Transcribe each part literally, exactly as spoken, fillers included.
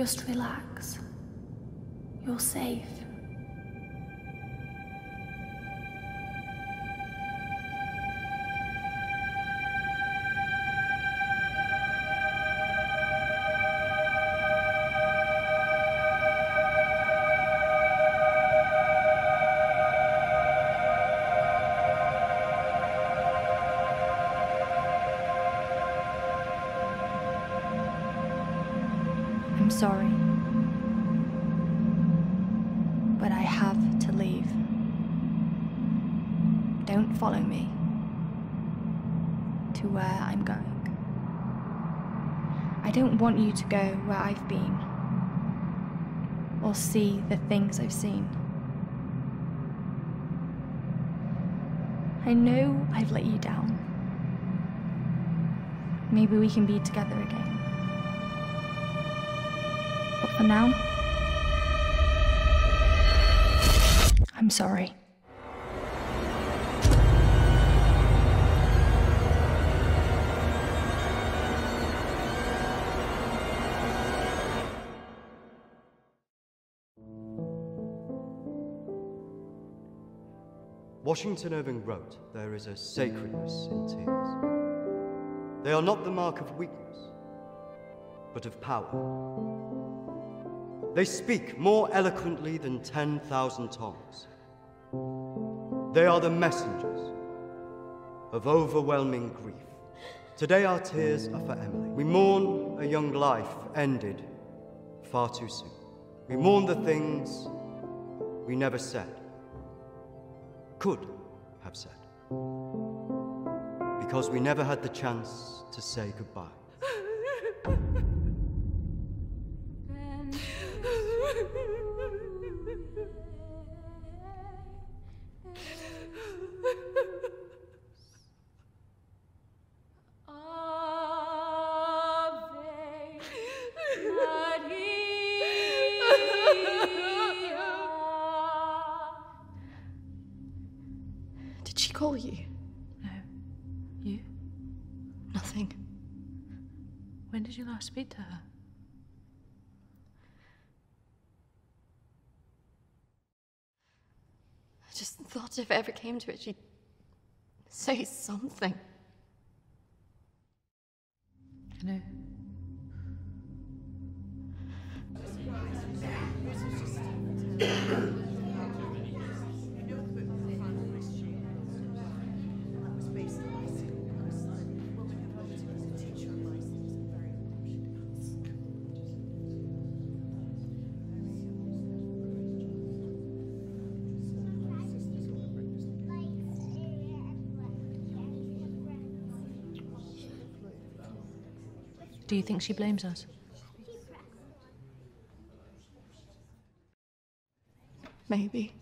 Just relax. You're safe. Sorry, but I have to leave. Don't follow me to where I'm going. I don't want you to go where I've been or see the things I've seen. I know I've let you down. Maybe we can be together again. But for now, I'm sorry. Washington Irving wrote, "There is a sacredness in tears. They are not the mark of weakness, but of power. They speak more eloquently than ten thousand tongues. They are the messengers of overwhelming grief. Today our tears are for Emily. We mourn a young life ended far too soon. We mourn the things we never said, could have said, because we never had the chance to say goodbye. Did she call you? No. You? Nothing. When did you last speak to her? I just thought if it ever came to it, she'd say something. I know. Do you think she blames us? Maybe.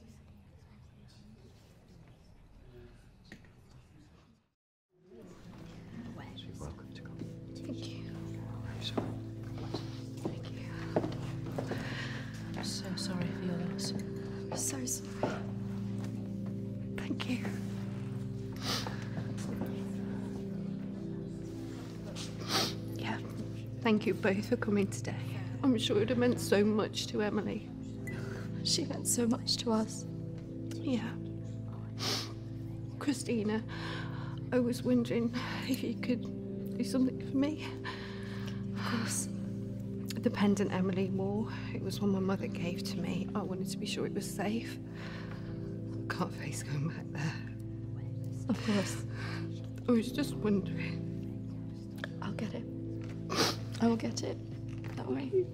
You're welcome to come. Thank you. I'm sorry. Thank you. I'm so sorry for your loss. I'm so sorry. Thank you. Thank you both for coming today. I'm sure it would have meant so much to Emily. She meant so much to us. Yeah. Christina, I was wondering if you could do something for me. Of course. The pendant Emily wore, it was one my mother gave to me. I wanted to be sure it was safe. I can't face going back there. Of course. I was just wondering. I'll get it. I will get it. That way.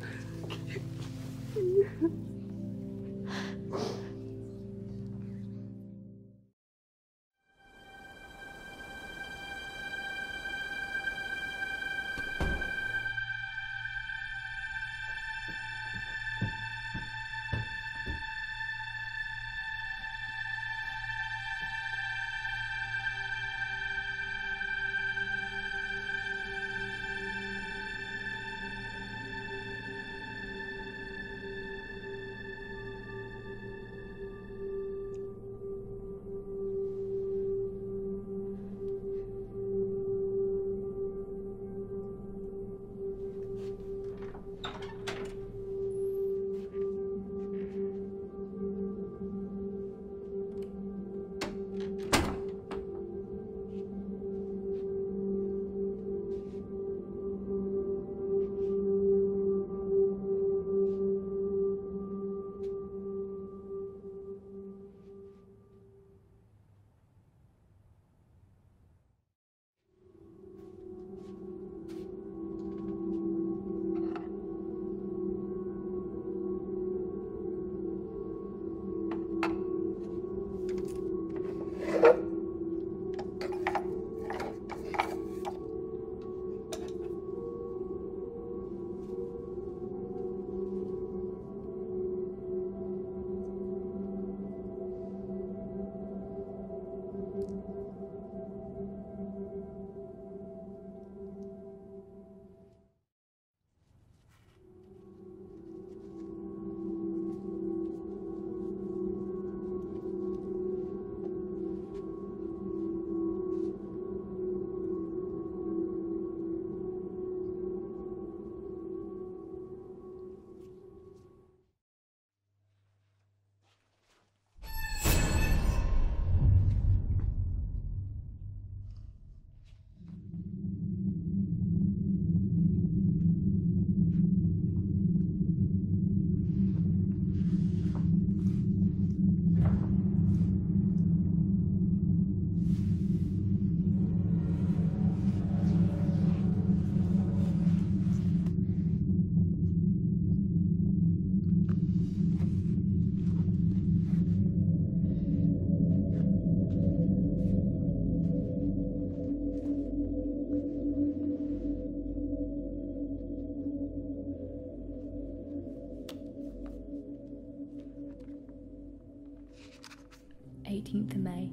eighteenth of May.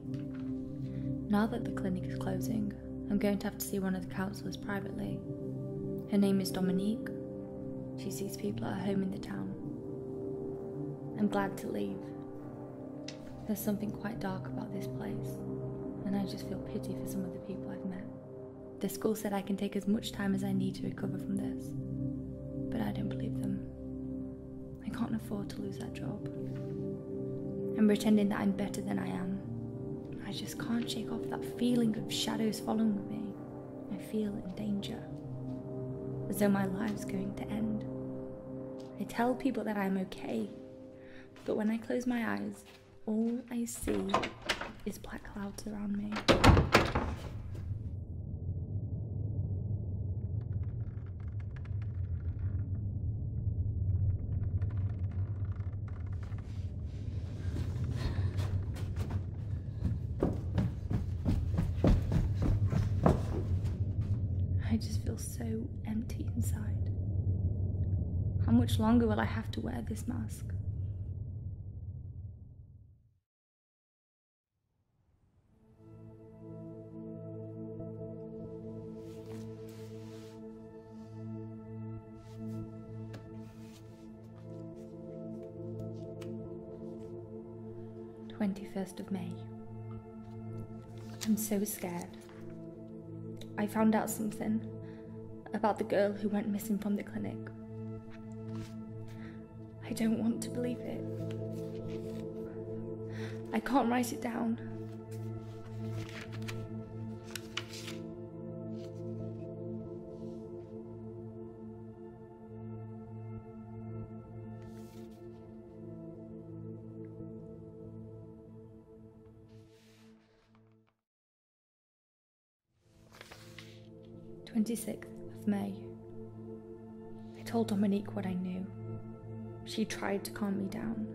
Now that the clinic is closing, I'm going to have to see one of the counsellors privately. Her name is Dominique. She sees people at her home in the town. I'm glad to leave. There's something quite dark about this place, and I just feel pity for some of the people I've met. The school said I can take as much time as I need to recover from this, but I don't believe them. I can't afford to lose that job. I'm pretending that I'm better than I am. I just can't shake off that feeling of shadows following me. I feel in danger, as though my life's going to end. I tell people that I'm okay, but when I close my eyes, all I see is black clouds around me. I just feel so empty inside. How much longer will I have to wear this mask? twenty-first of May. I'm so scared. I found out something about the girl who went missing from the clinic. I don't want to believe it. I can't write it down. twenty-sixth of May. I told Dominique what I knew. She tried to calm me down.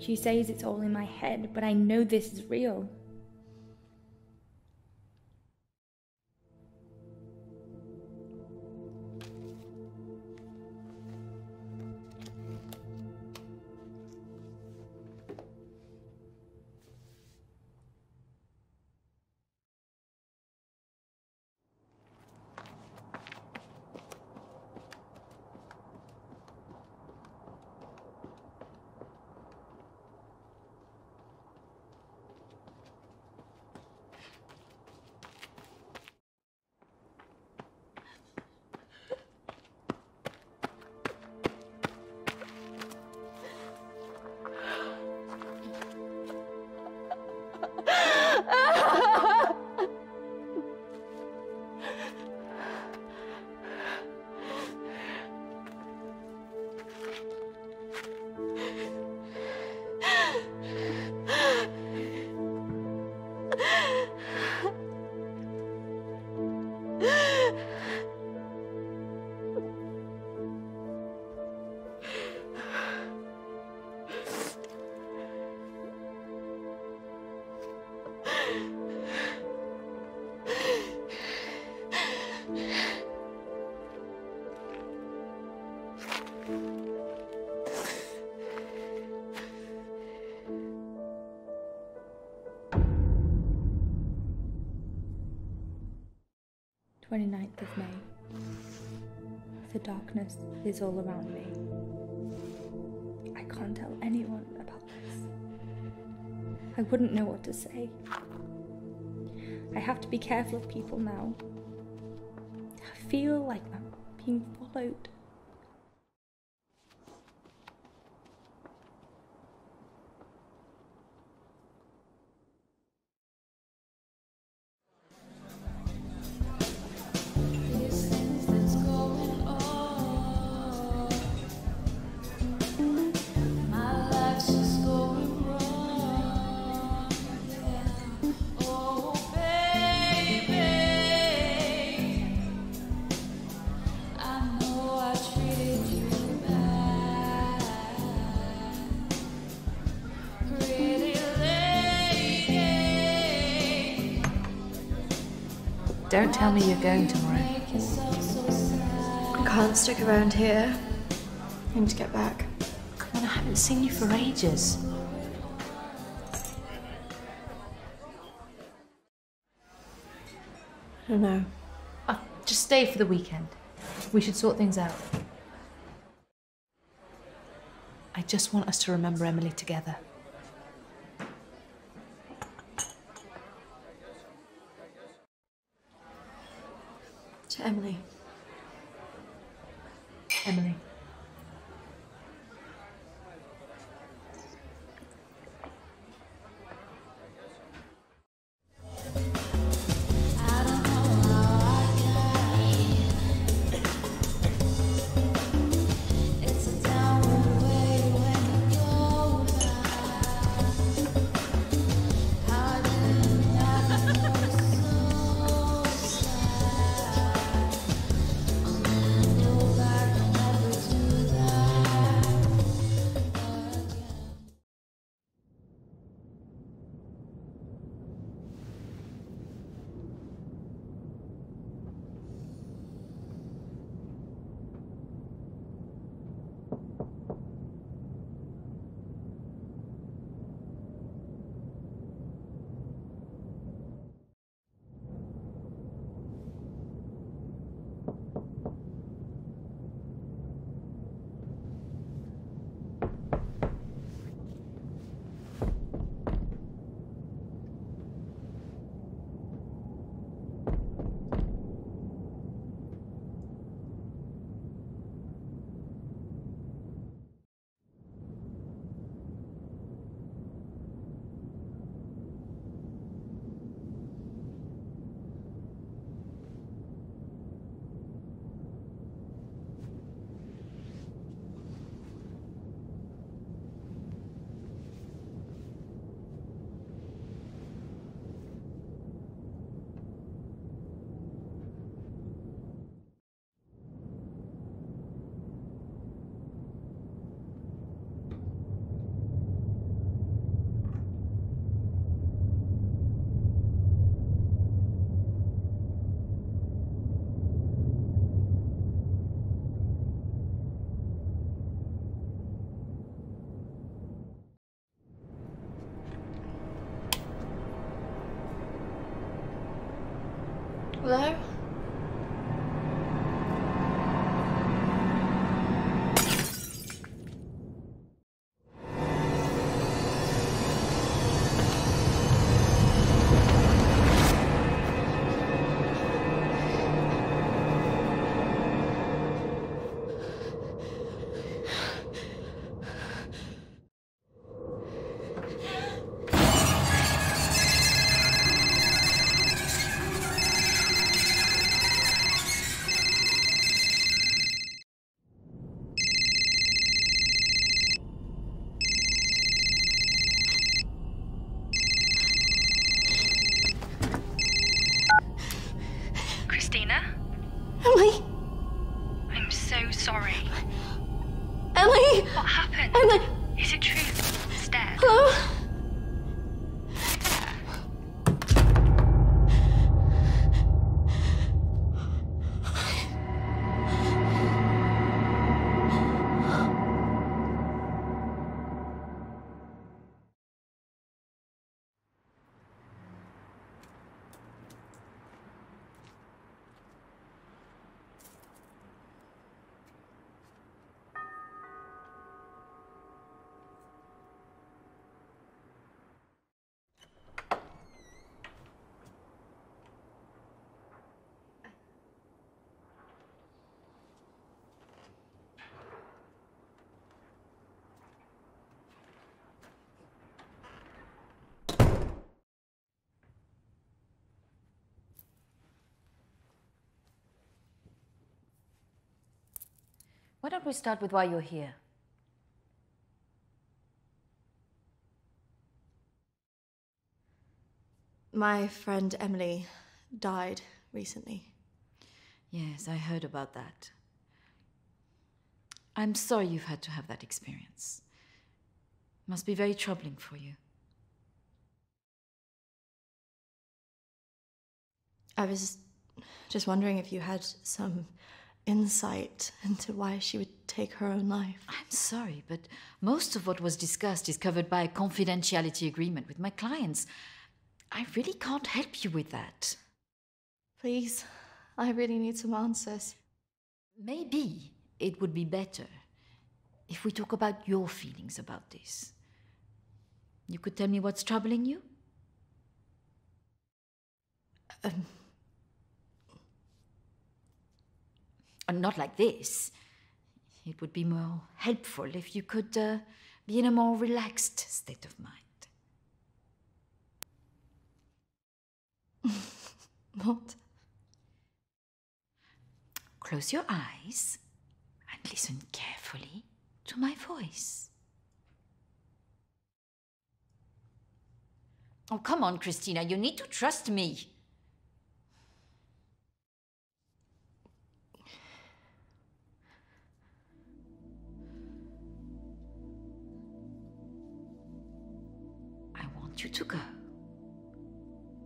She says it's all in my head, but I know this is real. twenty-ninth of May. The darkness is all around me. I can't tell anyone about this. I wouldn't know what to say. I have to be careful of people now. I feel like I'm being followed. Don't tell me you're going tomorrow. I can't stick around here. I need to get back. Come on, I haven't seen you for ages. don't know. Uh, just stay for the weekend. We should sort things out. I just want us to remember Emily together. To Emily. Emily. Hello? Why don't we start with why you're here? My friend Emily died recently. Yes, I heard about that. I'm sorry you've had to have that experience. It must be very troubling for you. I was just wondering if you had some insight into why she would take her own life. I'm sorry, but most of what was discussed is covered by a confidentiality agreement with my clients. I really can't help you with that. Please, I really need some answers. Maybe it would be better if we talk about your feelings about this. You could tell me what's troubling you? Um, not like this. It would be more helpful if you could uh, be in a more relaxed state of mind. What? Close your eyes and listen carefully to my voice. Oh, come on, Christina, you need to trust me. I want you to go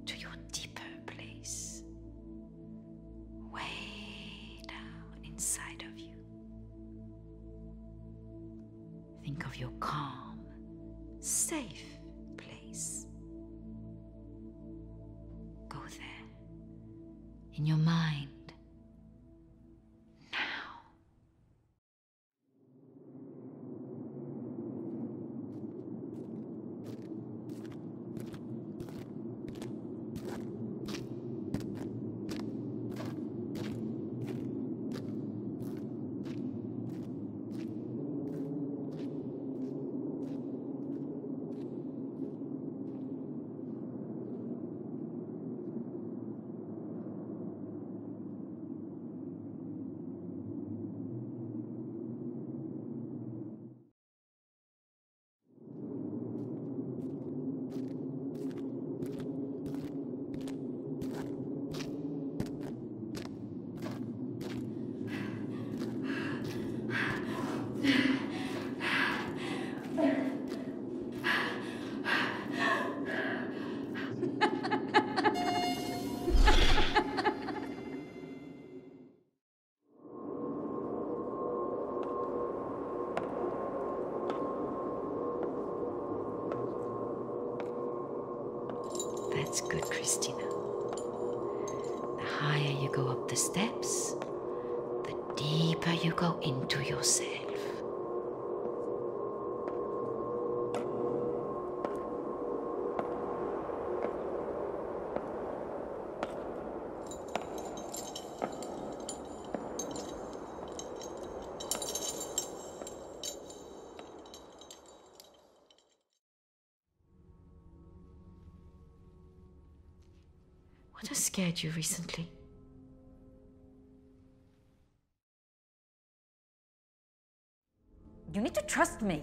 to your deeper place, way down inside of you. Think of your calm, safe place. Go there, in your mind. That's good, Christina. The higher you go up the steps, the deeper you go into yourself. What has scared you recently? You need to trust me.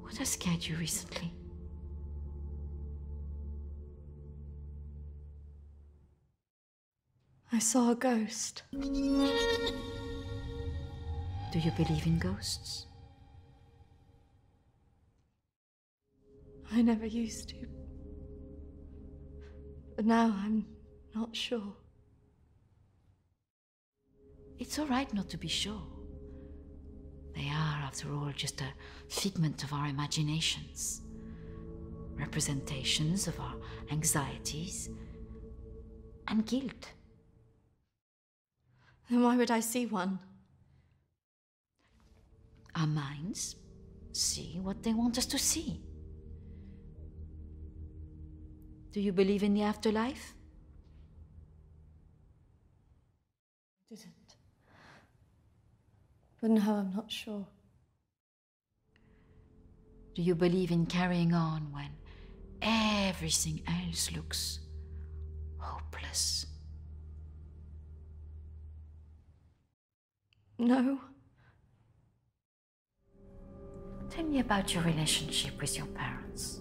What has scared you recently? I saw a ghost. Do you believe in ghosts? I never used to. But now I'm not sure. It's all right not to be sure. They are, after all, just a figment of our imaginations, representations of our anxieties and guilt. Then why would I see one? Our minds see what they want us to see. Do you believe in the afterlife? I didn't. But now I'm not sure. Do you believe in carrying on when everything else looks hopeless? No. Tell me about your relationship with your parents.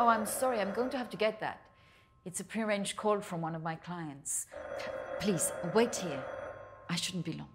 Oh, I'm sorry, I'm going to have to get that. It's a prearranged call from one of my clients. Please, wait here. I shouldn't be long.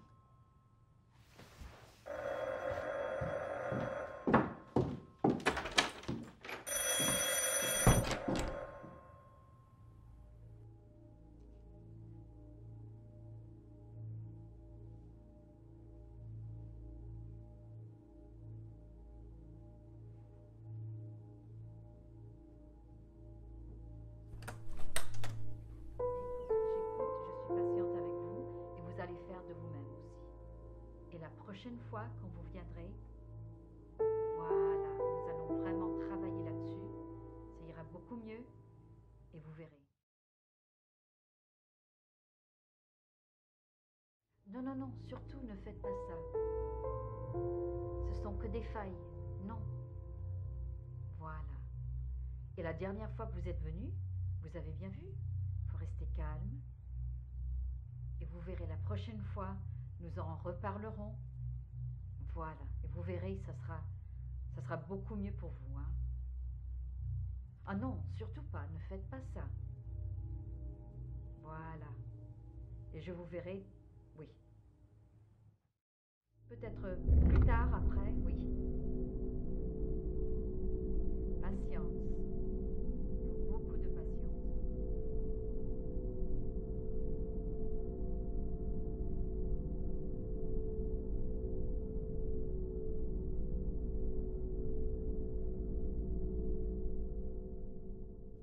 prochaine fois quand vous viendrez. Voilà, nous allons vraiment travailler là-dessus. Ça ira beaucoup mieux et vous verrez. Non, non, non, surtout ne faites pas ça. Ce sont que des failles, non. Voilà. Et la dernière fois que vous êtes venu, vous avez bien vu. Il faut rester calme. Et vous verrez la prochaine fois, nous en reparlerons. Voilà. Et vous verrez, ça sera, ça sera beaucoup mieux pour vous. Hein? Ah non, surtout pas, ne faites pas ça. Voilà. Et je vous verrai, oui. Peut-être plus tard, après, oui. Patience. Beaucoup de patience.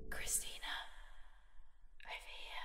Christina, réveille.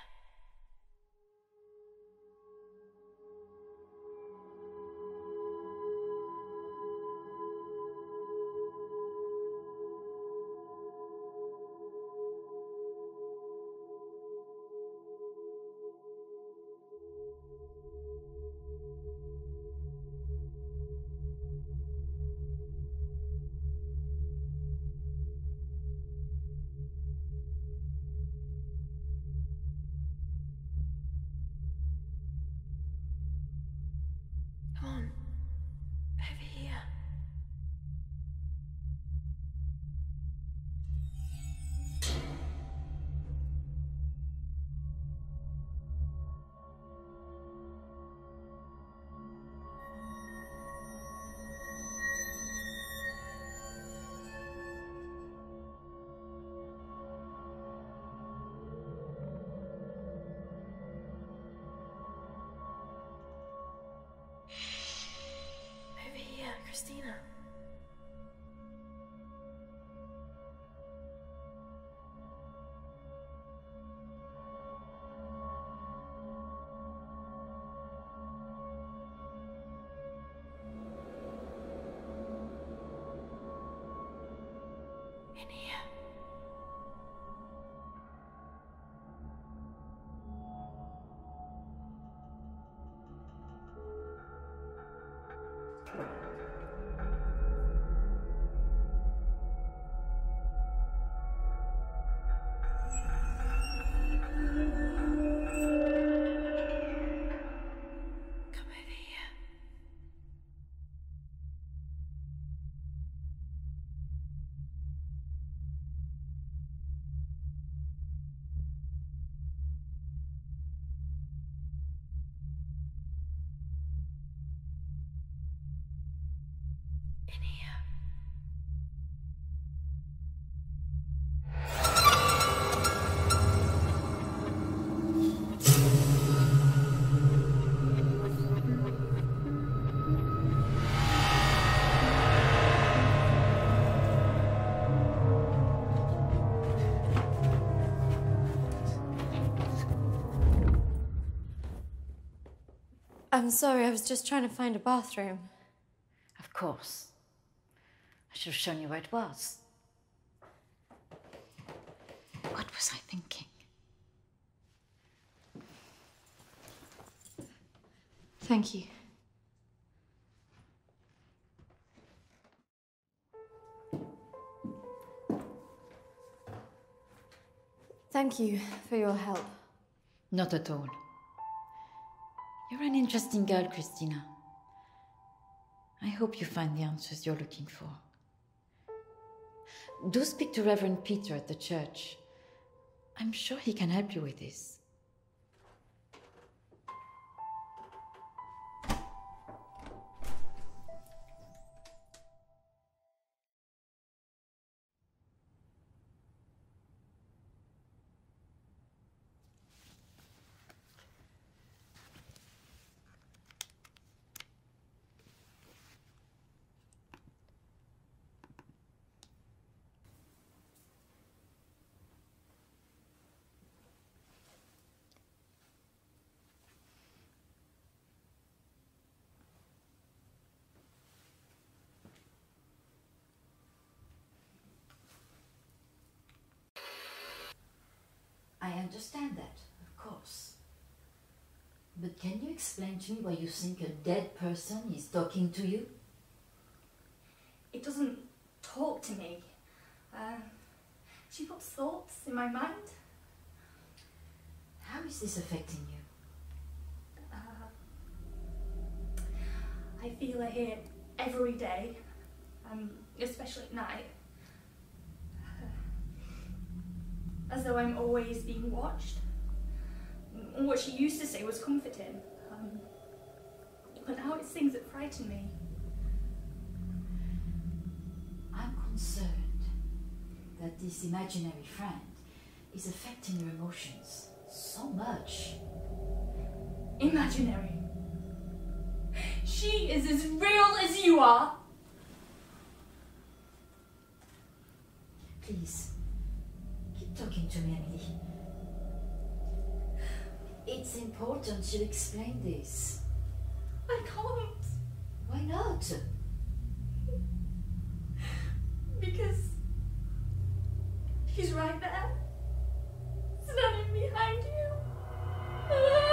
Christina. In here. I'm sorry, I was just trying to find a bathroom. Of course. I should have shown you where it was. What was I thinking? Thank you. Thank you for your help. Not at all. You're an interesting girl, Christina. I hope you find the answers you're looking for. Do speak to Reverend Peter at the church. I'm sure he can help you with this. understand that, of course. But can you explain to me why you think a dead person is talking to you? It doesn't talk to me. Uh, she puts thoughts in my mind. How is this affecting you? Uh, I feel her here every day, um, especially at night. Uh, as though I'm always being watched. And what she used to say was comforting, um, but now it's things that frighten me. I'm concerned that this imaginary friend is affecting your emotions so much. Imaginary? She is as real as you are! Please, keep talking to me, Emily. It's important you explain this. I can't. Why not? Because he's right there, standing behind you.